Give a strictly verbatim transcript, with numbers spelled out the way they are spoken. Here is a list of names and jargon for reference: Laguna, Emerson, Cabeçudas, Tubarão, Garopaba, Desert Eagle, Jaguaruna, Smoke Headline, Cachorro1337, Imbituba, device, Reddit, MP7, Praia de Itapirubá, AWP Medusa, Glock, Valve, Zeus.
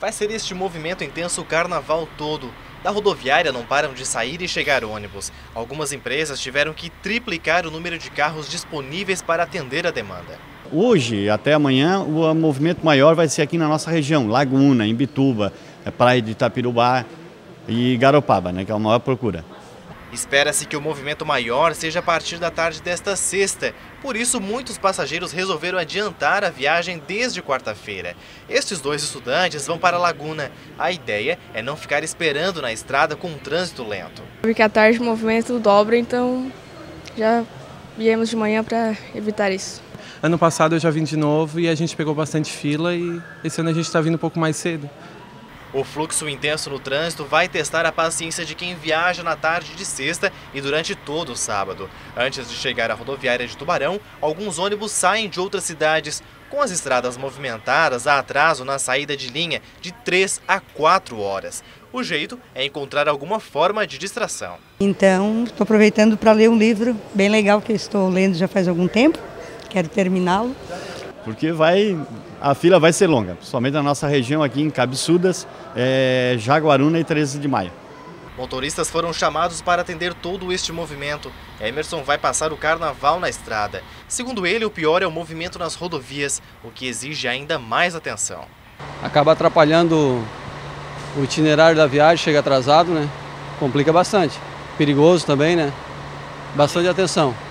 Vai ser este movimento intenso o carnaval todo. Da rodoviária não param de sair e chegar ônibus. Algumas empresas tiveram que triplicar o número de carros disponíveis para atender a demanda. Hoje até amanhã o movimento maior vai ser aqui na nossa região, Laguna, Imbituba, Praia de Itapirubá e Garopaba, né, que é a maior procura. Espera-se que o movimento maior seja a partir da tarde desta sexta. Por isso, muitos passageiros resolveram adiantar a viagem desde quarta-feira. Estes dois estudantes vão para a Laguna. A ideia é não ficar esperando na estrada com um trânsito lento. Porque à tarde o movimento dobra, então já viemos de manhã para evitar isso. Ano passado eu já vim de novo e a gente pegou bastante fila e esse ano a gente está vindo um pouco mais cedo. O fluxo intenso no trânsito vai testar a paciência de quem viaja na tarde de sexta e durante todo o sábado. Antes de chegar à rodoviária de Tubarão, alguns ônibus saem de outras cidades. Com as estradas movimentadas, há atraso na saída de linha de três a quatro horas. O jeito é encontrar alguma forma de distração. Então, estou aproveitando para ler um livro bem legal que eu estou lendo já faz algum tempo. Quero terminá-lo. Porque vai, a fila vai ser longa, principalmente na nossa região aqui em Cabeçudas, é, Jaguaruna e treze de maio. Motoristas foram chamados para atender todo este movimento. Emerson vai passar o carnaval na estrada. Segundo ele, o pior é o movimento nas rodovias, o que exige ainda mais atenção. Acaba atrapalhando o itinerário da viagem, chega atrasado, né? Complica bastante. Perigoso também, né? Bastante atenção.